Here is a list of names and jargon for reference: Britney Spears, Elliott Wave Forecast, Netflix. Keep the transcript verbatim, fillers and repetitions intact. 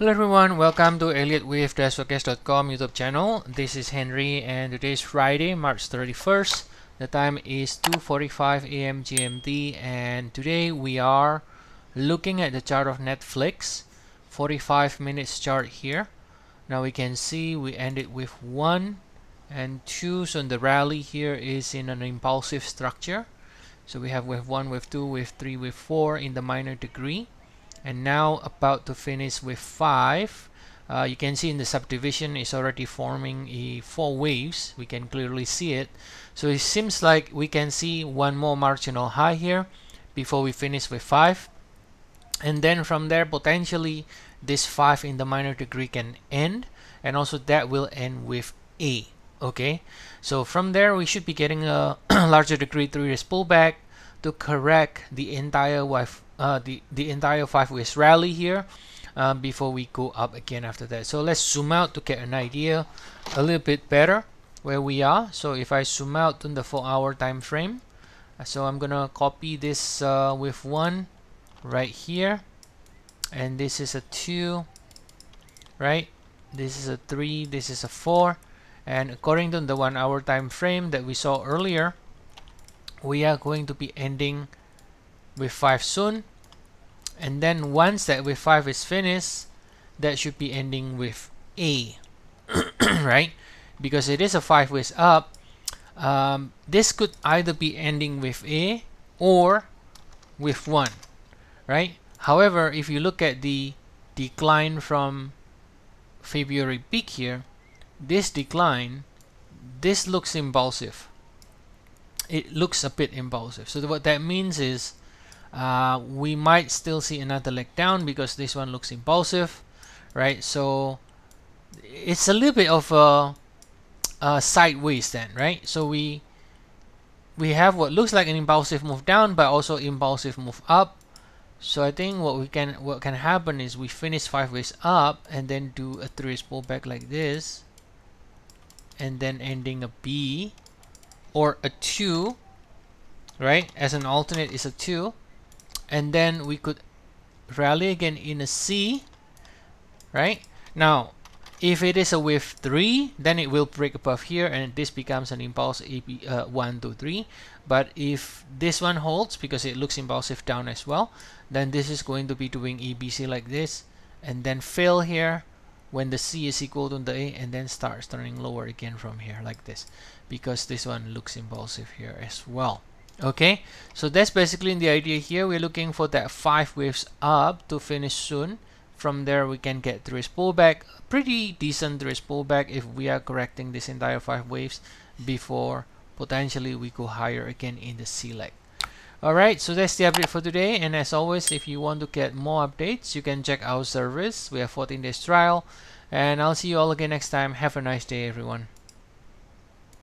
Hello everyone, welcome to Elliott Wave Forecast dot com YouTube channel. This is Henry and today is Friday, March thirty-first. The time is two forty-five A M G M T and today we are looking at the chart of Netflix, forty-five minutes chart here. Now we can see we ended with one and two, so the rally here is in an impulsive structure. So we have wave one, wave two, wave three, wave four in the minor degree. And now about to finish with five. Uh, you can see in the subdivision is already forming a four waves. We can clearly see it. So it seems like we can see one more marginal high here before we finish with five. And then from there, potentially this five in the minor degree can end. And also that will end with A. Okay. So from there, we should be getting a larger degree three days pullback to correct the entire wave. Uh, the, the entire five waves rally here um, before we go up again after that. So let's zoom out to get an idea a little bit better where we are. So if I zoom out to the four hour time frame, so I'm gonna copy this uh, wave one right here, and this is a two, right? This is a three, this is a four, and according to the one hour time frame that we saw earlier, we are going to be ending with five soon. And then once that wave five is finished, that should be ending with A, right? Because it is a five ways up. Um, this could either be ending with A or with one, right? However, if you look at the decline from February peak here, this decline, this looks impulsive. It looks a bit impulsive. So what that means is uh, we might still see another leg down because this one looks impulsive, right? So it's a little bit of a, a sideways then, right? So we we have what looks like an impulsive move down, but also impulsive move up. So I think what we can what can happen is we finish five ways up and then do a three ways pullback like this, and then ending a B or a two, right? As an alternate is a two, and then we could rally again in a C, right? Now if it is a wave three, then it will break above here and this becomes an impulse A B, uh, one, two, three. But if this one holds, because it looks impulsive down as well, then this is going to be doing A B C like this and then fail here when the C is equal to the A, and then starts turning lower again from here like this, because this one looks impulsive here as well. Okay, so that's basically the idea here. We're looking for that five waves up to finish soon. From there we can get three ways pullback, pretty decent three ways pullback if we are correcting this entire five waves before potentially we go higher again in the C leg. Alright, so that's the update for today, and as always, if you want to get more updates, you can check our service. We have fourteen days trial, and I'll see you all again next time. Have a nice day everyone.